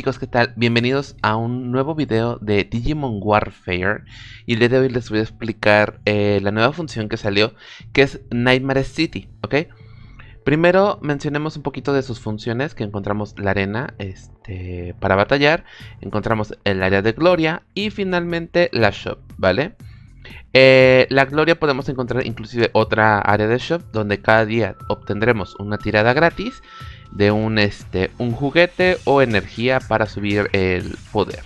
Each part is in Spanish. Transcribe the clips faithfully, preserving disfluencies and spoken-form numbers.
chicos, ¿qué tal? Bienvenidos a un nuevo video de Digimon Warfare. Y el día de hoy les voy a explicar eh, la nueva función que salió, que es Nightmare City, ¿ok? Primero mencionemos un poquito de sus funciones, que encontramos la arena este, para batallar, encontramos el área de gloria y finalmente la shop, ¿vale? Eh, la gloria podemos encontrar inclusive otra área de shop donde cada día obtendremos una tirada gratis de un, este, un juguete o energía para subir el poder.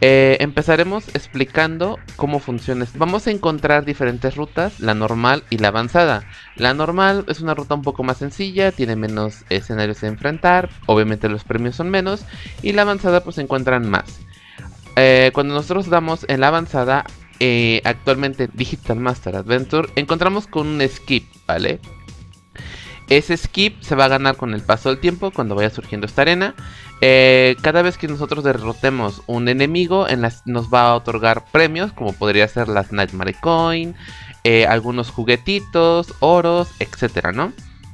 Eh, empezaremos explicando cómo funciona. Vamos a encontrar diferentes rutas, la normal y la avanzada. La normal es una ruta un poco más sencilla, tiene menos escenarios a enfrentar, obviamente los premios son menos, y la avanzada pues se encuentran más. Eh, cuando nosotros damos en la avanzada, eh, actualmente Digital Master Adventure, encontramos con un skip, ¿vale? Ese skip se va a ganar con el paso del tiempo, cuando vaya surgiendo esta arena. Eh, cada vez que nosotros derrotemos un enemigo, en las, nos va a otorgar premios, como podría ser las Nightmare Coin, eh, algunos juguetitos, oros, etcétera, ¿no?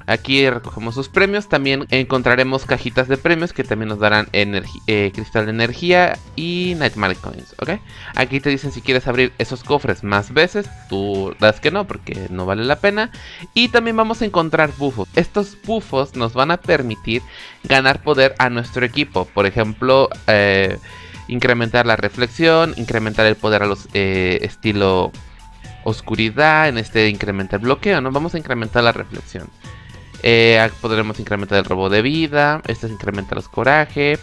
Aquí recogemos sus premios. También encontraremos cajitas de premios que también nos darán eh, cristal de energía y Nightmare Coins, ¿ok? Aquí te dicen si quieres abrir esos cofres más veces. Tú das que no porque no vale la pena. Y también vamos a encontrar buffos. Estos buffos nos van a permitir ganar poder a nuestro equipo. Por ejemplo, eh, incrementar la reflexión, incrementar el poder a los eh, estilo oscuridad. En este incrementa el bloqueo, ¿no? Vamos a incrementar la reflexión. Eh, podremos incrementar el robo de vida. Este incrementa los coraje.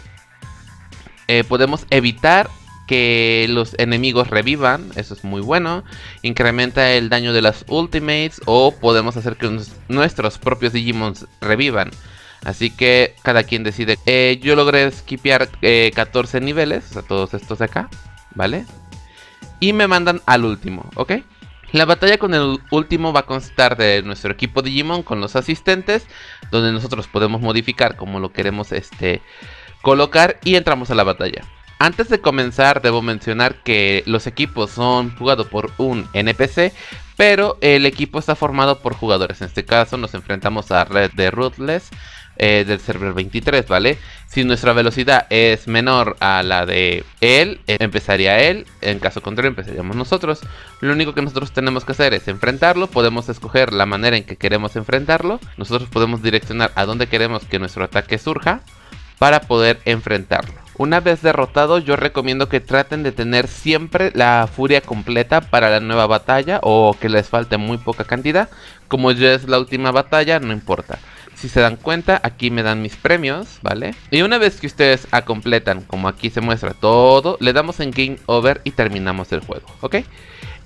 Eh, podemos evitar que los enemigos revivan. Eso es muy bueno. Incrementa el daño de las ultimates. O podemos hacer que nos, nuestros propios Digimons revivan. Así que cada quien decide. Eh, yo logré skipear eh, catorce niveles. O sea, todos estos de acá. ¿Vale? Y me mandan al último. ¿Ok? La batalla con el último va a constar de nuestro equipo Digimon con los asistentes, donde nosotros podemos modificar como lo queremos este, colocar, y entramos a la batalla. Antes de comenzar debo mencionar que los equipos son jugados por un N P C, pero el equipo está formado por jugadores. En este caso nos enfrentamos a Red de Ruthless eh, del server veintitrés, ¿vale? Si nuestra velocidad es menor a la de él, eh, empezaría él. En caso contrario, empezaríamos nosotros. Lo único que nosotros tenemos que hacer es enfrentarlo. Podemos escoger la manera en que queremos enfrentarlo. Nosotros podemos direccionar a dónde queremos que nuestro ataque surja para poder enfrentarlo. Una vez derrotado, yo recomiendo que traten de tener siempre la furia completa para la nueva batalla, o que les falte muy poca cantidad. Como ya es la última batalla, no importa. Si se dan cuenta, aquí me dan mis premios, ¿vale? Y una vez que ustedes la completan, como aquí se muestra todo, le damos en Game Over y terminamos el juego, ¿ok?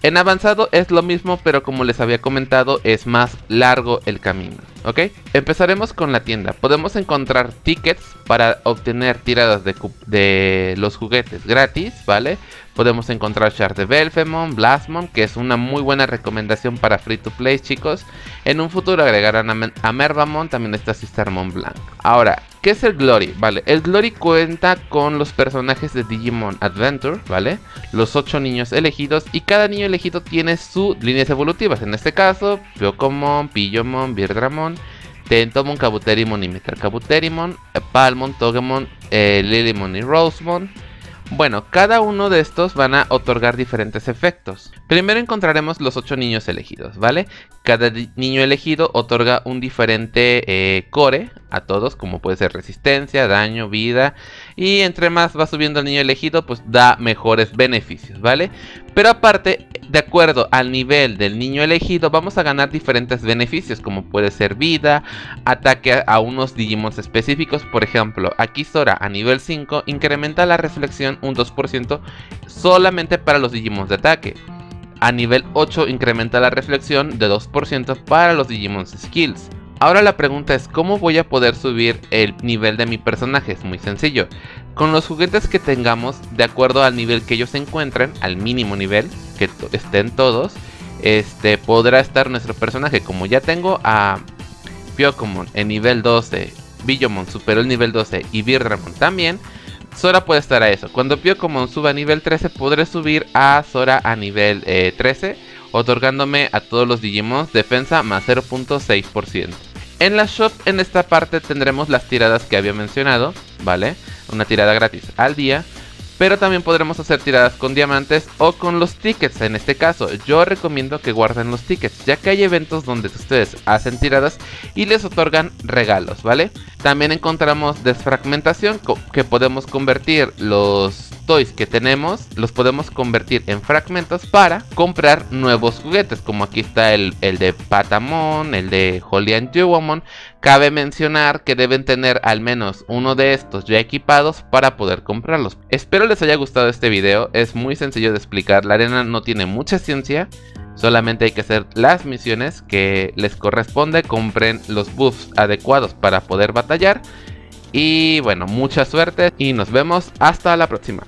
En avanzado es lo mismo, pero como les había comentado, es más largo el camino, ¿ok? Empezaremos con la tienda. Podemos encontrar tickets para obtener tiradas de, de los juguetes gratis, ¿vale? Podemos encontrar char de Belfemon, Blasmon, que es una muy buena recomendación para free to play, chicos. En un futuro agregarán a, a Mervamon, también está Sistermon Blanc. Ahora, ¿qué es el Glory? Vale, el Glory cuenta con los personajes de Digimon Adventure, ¿vale? Los ocho niños elegidos, y cada niño elegido tiene sus líneas evolutivas. En este caso, Pyokomon, Pillomon, Birdramon, Tentomon, Cabuterimon y Metal Cabuterimon, Palmon, Togemon, eh, Lilimon y Rosemon. Bueno, cada uno de estos van a otorgar diferentes efectos. Primero encontraremos los ocho niños elegidos, ¿vale? Cada niño elegido otorga un diferente eh, core a todos, como puede ser resistencia, daño, vida. Y entre más va subiendo el niño elegido, pues da mejores beneficios, ¿vale? Pero aparte, de acuerdo al nivel del niño elegido, vamos a ganar diferentes beneficios, como puede ser vida, ataque a unos Digimons específicos. Por ejemplo, aquí Sora a nivel cinco incrementa la reflexión un dos por ciento solamente para los Digimons de ataque. A nivel ocho incrementa la reflexión de dos por ciento para los Digimons Skills. Ahora la pregunta es, ¿cómo voy a poder subir el nivel de mi personaje? Es muy sencillo. Con los juguetes que tengamos, de acuerdo al nivel que ellos se encuentren, al mínimo nivel, que estén todos, este, podrá estar nuestro personaje. Como ya tengo a Pyokomon en nivel doce, Billomon superó el nivel doce y Birdramon también, Sora puede estar a eso. Cuando Pyokomon suba a nivel trece, podré subir a Sora a nivel eh, trece, otorgándome a todos los Digimons defensa más cero punto seis por ciento. En la shop, en esta parte, tendremos las tiradas que había mencionado, ¿vale? Una tirada gratis al día. Pero también podremos hacer tiradas con diamantes o con los tickets. En este caso, yo recomiendo que guarden los tickets, ya que hay eventos donde ustedes hacen tiradas y les otorgan regalos, ¿vale? También encontramos desfragmentación, que podemos convertir los toys que tenemos, los podemos convertir en fragmentos para comprar nuevos juguetes, como aquí está el, el de Patamon, el de Holy and Jewelmon. Cabe mencionar que deben tener al menos uno de estos ya equipados para poder comprarlos. Espero les haya gustado este video, es muy sencillo de explicar, la arena no tiene mucha ciencia, solamente hay que hacer las misiones que les corresponde, compren los buffs adecuados para poder batallar. Y bueno, mucha suerte y nos vemos hasta la próxima.